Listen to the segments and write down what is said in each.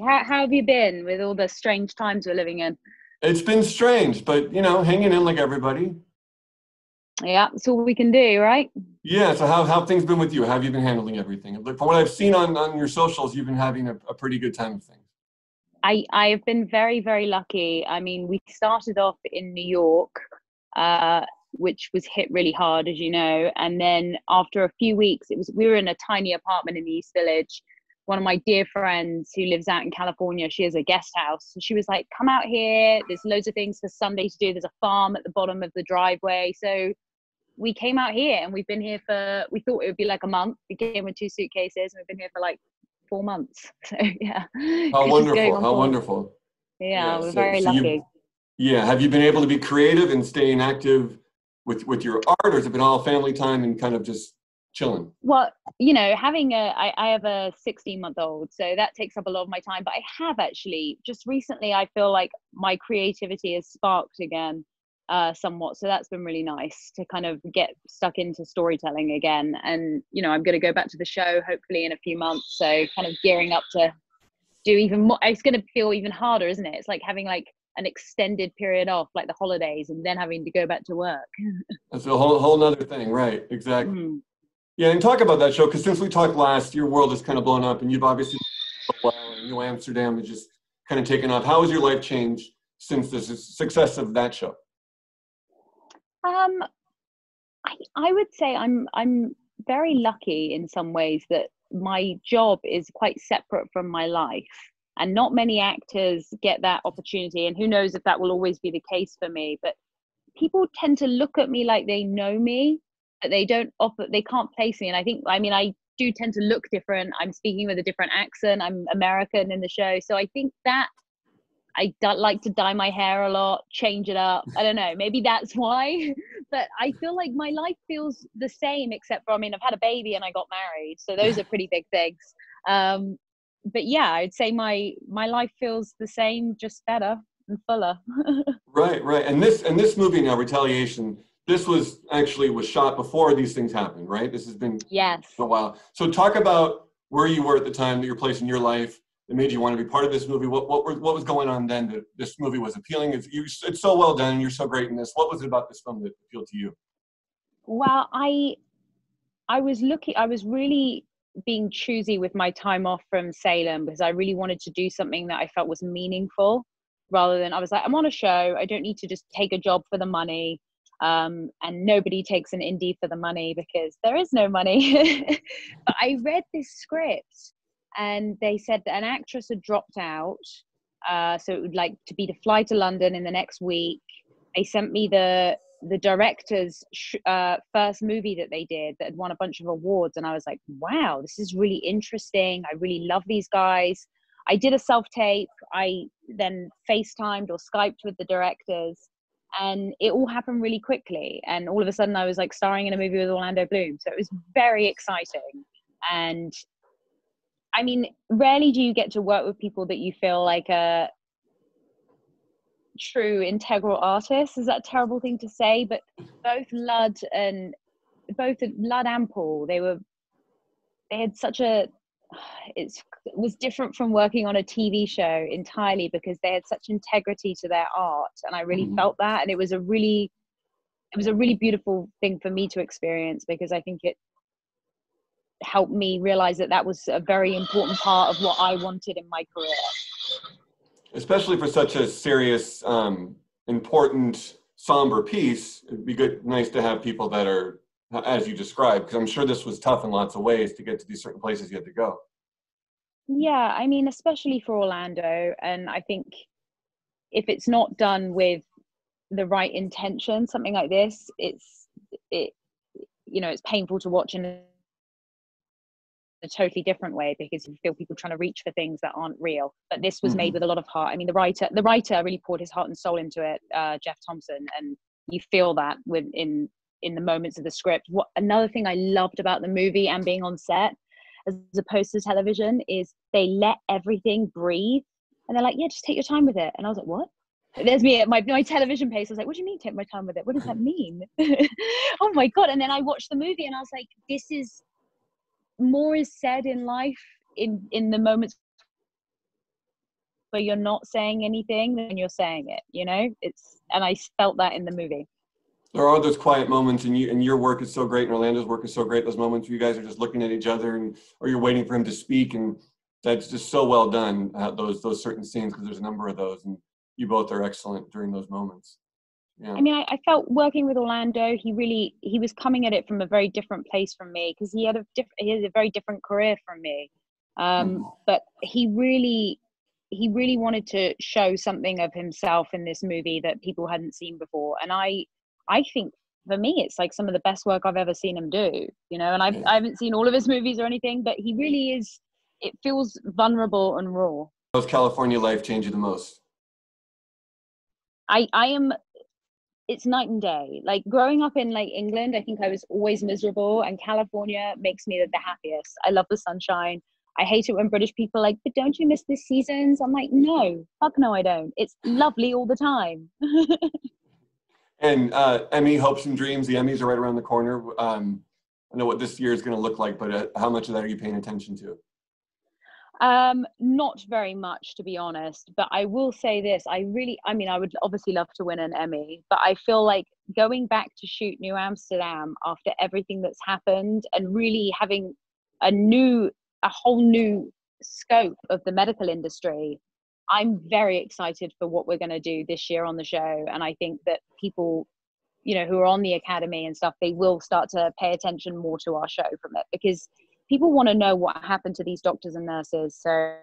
How have you been with all the strange times we're living in? It's been strange, but, you know, hanging in like everybody. Yeah, that's all we can do, right? Yeah, so how have things been with you? How have you been handling everything? From what I've seen on your socials, you've been having a pretty good time with things. I have been very, very lucky. I mean, we started off in New York, which was hit really hard, as you know. And then after a few weeks, we were in a tiny apartment in the East Village. One of my dear friends who lives out in California, she has a guest house. And she was like, come out here. There's loads of things for Sunday to do. There's a farm at the bottom of the driveway. So we came out here and we've been here for, we thought it would be like a month. We came with 2 suitcases and we've been here for like 4 months. So yeah. How wonderful. How wonderful. Yeah, we're very lucky. Yeah. Have you been able to be creative and staying active with your art, or has it been all family time and kind of just chilling? Well, you know, having I have a 16-month-old, so that takes up a lot of my time, but I have actually, just recently, I feel like my creativity has sparked again somewhat, so that's been really nice to kind of get stuck into storytelling again, and, you know, I'm going to go back to the show, hopefully in a few months, so kind of gearing up to do even more. It's going to feel even harder, isn't it? It's like having like an extended period off, like the holidays, and then having to go back to work. That's a whole nother thing, right, exactly. Mm-hmm. Yeah, and talk about that show, because since we talked last, your world has kind of blown up, and you've obviously done so well, and New Amsterdam has just kind of taken off. How has your life changed since the success of that show? I would say I'm very lucky in some ways that my job is quite separate from my life, and not many actors get that opportunity, and who knows if that will always be the case for me, but people tend to look at me like they know me. They don't offer, they can't place me. And I do tend to look different. I'm speaking with a different accent. I'm American in the show. So I think that I like to dye my hair a lot, change it up. I don't know, maybe that's why. But I feel like my life feels the same, except for, I mean, I've had a baby and I got married. So those are pretty big things. But yeah, I'd say my life feels the same, just better and fuller. Right. And this movie now, Retaliation, this was actually shot before these things happened, right? This has been a while. So talk about where you were at the time, that your place in your life that made you want to be part of this movie. What was going on then that this movie was appealing? It's so well done. You're so great in this. What was it about this film that appealed to you? Well, I was really being choosy with my time off from Salem because I really wanted to do something that I felt was meaningful, rather than I was like, I'm on a show. I don't need to just take a job for the money. And nobody takes an indie for the money because there is no money. But I read this script and they said that an actress had dropped out. So it would like to be to fly to London in the next week. They sent me the director's first movie that they did that had won a bunch of awards. And I was like, wow, this is really interesting. I really love these guys. I did a self-tape. I then FaceTimed or Skyped with the directors. And it all happened really quickly. And all of a sudden I was like starring in a movie with Orlando Bloom. So it was very exciting. And I mean, rarely do you get to work with people that you feel like a true integral artist. Is that a terrible thing to say? But both Ludd and Paul, they had such a, it was different from working on a TV show entirely because they had such integrity to their art, and I really felt that, and it was a really beautiful thing for me to experience, because I think it helped me realize that was a very important part of what I wanted in my career. Especially for such a serious, important, somber piece, it'd be nice to have people that are, as you described, because I'm sure this was tough in lots of ways to get to these certain places you had to go. Yeah, I mean, especially for Orlando, and I think if it's not done with the right intention, something like this, it's painful to watch in a totally different way, because you feel people trying to reach for things that aren't real. But this was made with a lot of heart. I mean, the writer really poured his heart and soul into it, Jeff Thompson, and you feel that in the moments of the script. Another thing I loved about the movie and being on set, as opposed to television, is they let everything breathe, and they're like, yeah, just take your time with it. And I was like, what? There's me at my television pace. I was like, what do you mean take my time with it? What does that mean? Oh my God. And then I watched the movie and I was like, this is, more is said in life in the moments where you're not saying anything than you're saying it, you know? It's, and I felt that in the movie. There are those quiet moments, and your work is so great, and Orlando's work is so great, those moments where you guys are just looking at each other, and or you're waiting for him to speak, and that's just so well done, those certain scenes, because there's a number of those, and you both are excellent during those moments. Yeah. I mean, I felt working with Orlando, he was coming at it from a very different place from me, because he had a very different career from me. But he really wanted to show something of himself in this movie that people hadn't seen before. And I think for me, it's like some of the best work I've ever seen him do, you know, and I haven't seen all of his movies or anything, but he really is, it feels vulnerable and raw. How's California life changed you the most? It's night and day. Like growing up in like England, I think I was always miserable, and California makes me the happiest. I love the sunshine. I hate it when British people are like, but don't you miss the seasons? I'm like, no, fuck no, I don't. It's lovely all the time. And Emmy, hopes and dreams. The Emmys are right around the corner. I know what this year is going to look like, but how much of that are you paying attention to? Not very much, to be honest, but I will say this, I would obviously love to win an Emmy, but I feel like going back to shoot New Amsterdam after everything that's happened and really having a whole new scope of the medical industry, I'm very excited for what we're going to do this year on the show. And I think that people, you know, who are on the Academy and stuff, they will start to pay attention more to our show from it, because people want to know what happened to these doctors and nurses. So,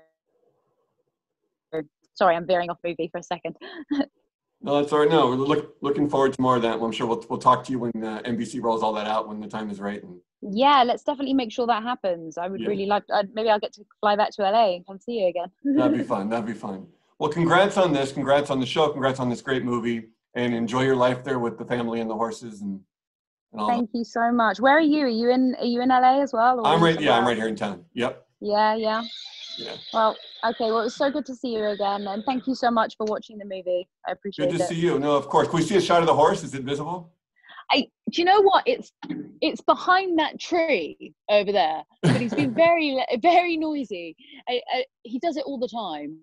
sorry, I'm veering off movie for a second. No, that's all right. No, we're looking forward to more of that. I'm sure we'll talk to you when NBC rolls all that out, when the time is right. And yeah, let's definitely make sure that happens. I would really like, maybe I'll get to fly back to LA and come see you again. That'd be fun. That'd be fun. Well, congrats on this. Congrats on the show. Congrats on this great movie, and enjoy your life there with the family and the horses and all. Thank you so much. Where are you? Are you in LA as well? Or I'm right here in town. Yep. Yeah. Well, okay. Well, it was so good to see you again, and thank you so much for watching the movie. I appreciate it. Good to see you. No, of course. Can we see a shot of the horse? Is it visible? Do you know what? It's behind that tree over there, but he's been very, very noisy. He does it all the time.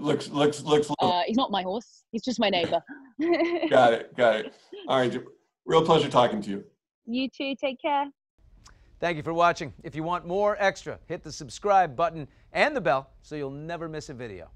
Looks. He's not my horse. He's just my neighbor. Got it. All right. Real pleasure talking to you. You too. Take care. Thank you for watching. If you want more extra, hit the subscribe button and the bell so you'll never miss a video.